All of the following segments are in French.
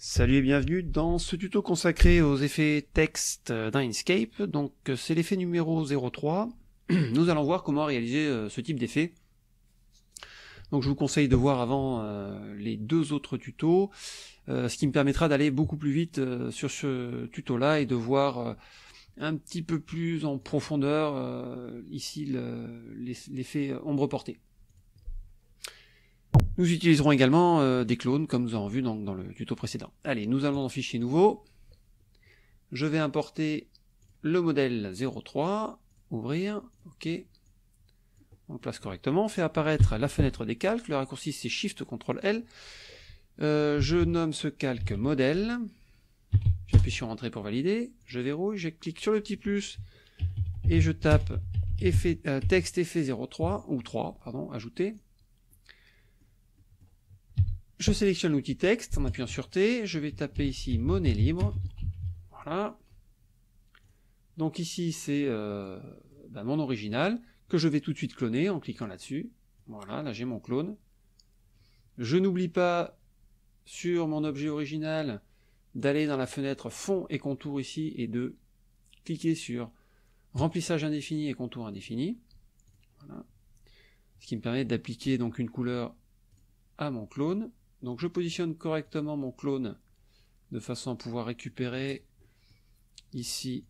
Salut et bienvenue dans ce tuto consacré aux effets texte dans Inkscape. Donc c'est l'effet numéro 03. Nous allons voir comment réaliser ce type d'effet. Donc je vous conseille de voir avant les deux autres tutos, ce qui me permettra d'aller beaucoup plus vite sur ce tuto là et de voir un petit peu plus en profondeur ici l'effet ombre portée. Nous utiliserons également des clones comme nous avons vu dans le tuto précédent. Allez, nous allons dans Fichier nouveau. Je vais importer le modèle 03, ouvrir, OK. On le place correctement, on fait apparaître la fenêtre des calques, le raccourci c'est Shift Ctrl L. Je nomme ce calque modèle. J'appuie sur Entrée pour valider, je verrouille, je clique sur le petit plus et je tape effet, texte effet 03 ou 3, pardon, ajouter. Je sélectionne l'outil texte en appuyant sur T, je vais taper ici monnaie libre, voilà. Donc ici c'est mon original, que je vais tout de suite cloner en cliquant là-dessus. Voilà, là j'ai mon clone. Je n'oublie pas sur mon objet original d'aller dans la fenêtre fond et contour ici et de cliquer sur remplissage indéfini et contour indéfini. Voilà. Ce qui me permet d'appliquer donc une couleur à mon clone. Donc je positionne correctement mon clone de façon à pouvoir récupérer ici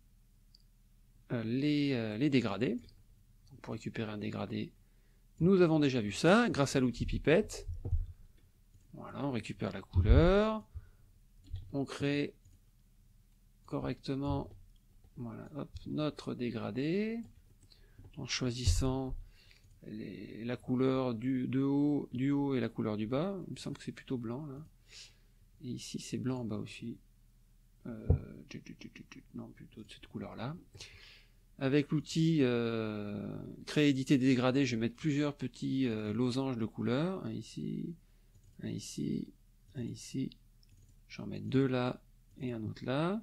les dégradés. Donc pour récupérer un dégradé, nous avons déjà vu ça grâce à l'outil pipette. Voilà, on récupère la couleur, on crée correctement, voilà, hop, notre dégradé en choisissant la couleur du haut et la couleur du bas. Il me semble que c'est plutôt blanc là. Et ici c'est blanc en bas aussi. Non, plutôt de cette couleur là. Avec l'outil créer, éditer, dégrader, je vais mettre plusieurs petits losanges de couleurs. Un ici, un ici, un ici. J'en mets deux là et un autre là.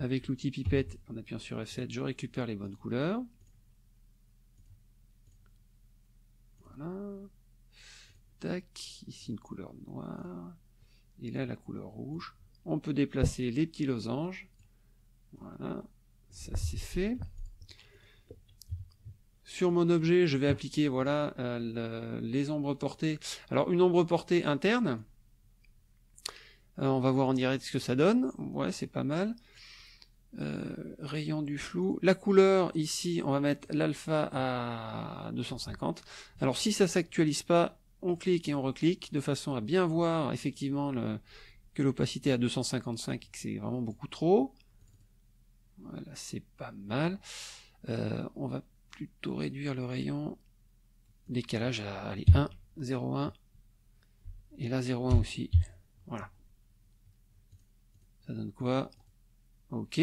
Avec l'outil pipette, en appuyant sur F7, je récupère les bonnes couleurs. Tac, ici une couleur noire et là la couleur rouge. On peut déplacer les petits losanges. Voilà, ça c'est fait. Sur mon objet, je vais appliquer voilà les ombres portées. Alors une ombre portée interne. On va voir en direct ce que ça donne. Ouais, c'est pas mal. Rayon du flou, la couleur ici on va mettre l'alpha à 250. Alors si ça s'actualise pas, on clique et on reclique de façon à bien voir effectivement que l'opacité à 255 et que c'est vraiment beaucoup trop. Voilà, c'est pas mal. On va plutôt réduire le rayon décalage à allez, 1, 0,1 et là 0,1 aussi. Voilà, ça donne quoi? OK,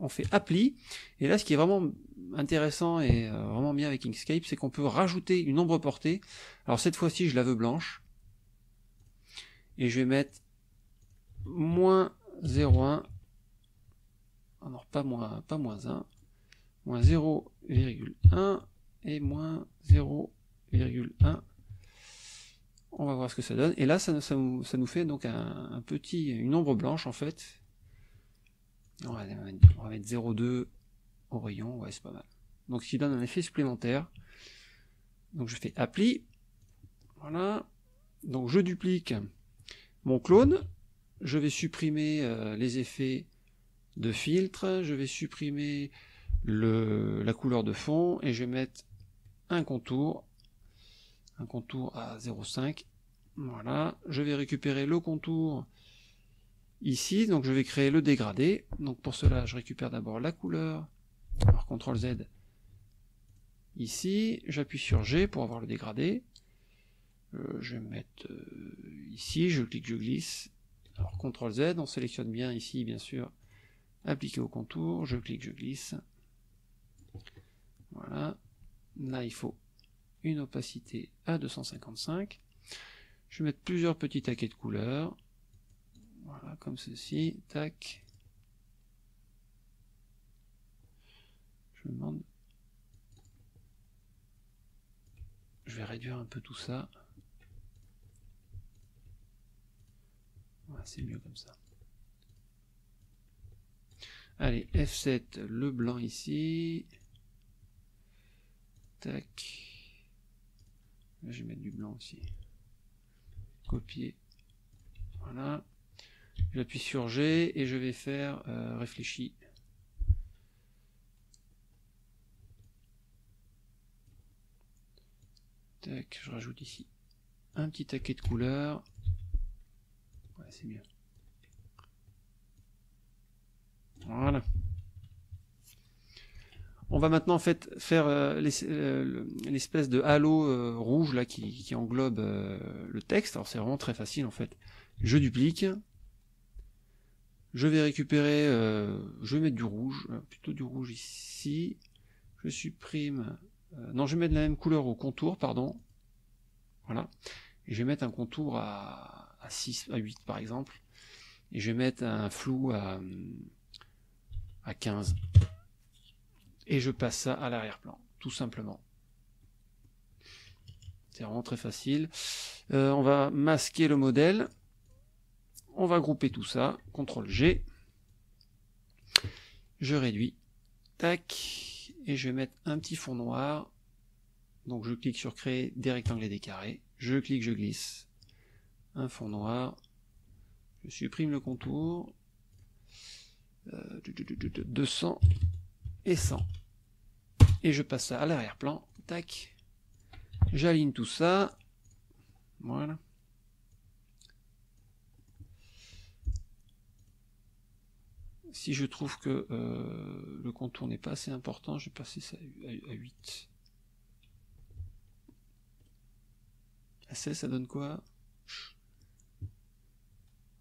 on fait appli, et là ce qui est vraiment intéressant et vraiment bien avec Inkscape, c'est qu'on peut rajouter une ombre portée. Alors cette fois-ci je la veux blanche, et je vais mettre moins 0,1, alors pas moins 1, moins 0,1 et moins 0,1. On va voir ce que ça donne, et là ça nous fait donc une ombre blanche en fait. On va mettre 0,2 au rayon, ouais c'est pas mal. Donc ce qui donne un effet supplémentaire. Donc je fais appli, voilà. Donc je duplique mon clone, je vais supprimer les effets de filtre, je vais supprimer la couleur de fond et je vais mettre un contour à 0,5. Voilà, je vais récupérer le contour ici, donc je vais créer le dégradé. Donc pour cela, je récupère d'abord la couleur. Alors CTRL Z ici, j'appuie sur G pour avoir le dégradé. Je vais mettre ici, je clique, je glisse. Alors CTRL Z, on sélectionne bien ici, bien sûr, appliquer au contour, je clique, je glisse. Voilà, là il faut une opacité à 255. Je vais mettre plusieurs petits taquets de couleurs. Voilà, comme ceci, tac. Je me demande. Je vais réduire un peu tout ça. Ouais, c'est mieux comme ça. Allez, F7, le blanc ici. Tac. Là, je vais mettre du blanc aussi. Copier. Voilà. J'appuie sur G et je vais faire réfléchi. Tac, je rajoute ici un petit taquet de couleur. Ouais, c'est mieux. Voilà. On va maintenant en fait faire l'espèce de halo rouge là qui englobe le texte. Alors c'est vraiment très facile en fait. Je duplique. Je vais récupérer, je vais mettre du rouge, plutôt du rouge ici. Je supprime, non, je vais mettre la même couleur au contour, pardon. Voilà. Et je vais mettre un contour à 6, à 8 par exemple. Et je vais mettre un flou à 15. Et je passe ça à l'arrière-plan, tout simplement. C'est vraiment très facile. On va masquer le modèle. On va grouper tout ça. CTRL G. Je réduis. Tac. Et je vais mettre un petit fond noir. Donc je clique sur créer des rectangles et des carrés. Je clique, je glisse. Un fond noir. Je supprime le contour. 200 et 100. Et je passe ça à l'arrière-plan. Tac. J'aligne tout ça. Voilà. Si je trouve que le contour n'est pas assez important, je vais passer ça à 8. À 16, ça donne quoi?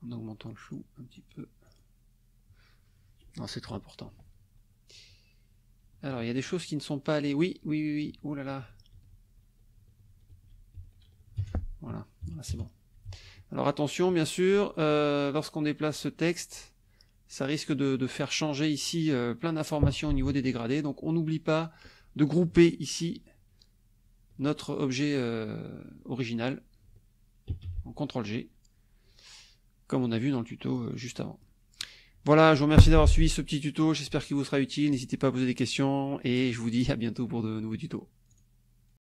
En augmentant le flou un petit peu. Non, c'est trop important. Alors, il y a des choses qui ne sont pas allées. Oui. Oh là là. Voilà, voilà c'est bon. Alors, attention, bien sûr, lorsqu'on déplace ce texte, ça risque de faire changer ici plein d'informations au niveau des dégradés. Donc on n'oublie pas de grouper ici notre objet original. En CTRL G, comme on a vu dans le tuto juste avant. Voilà, je vous remercie d'avoir suivi ce petit tuto. J'espère qu'il vous sera utile. N'hésitez pas à poser des questions et je vous dis à bientôt pour de nouveaux tutos.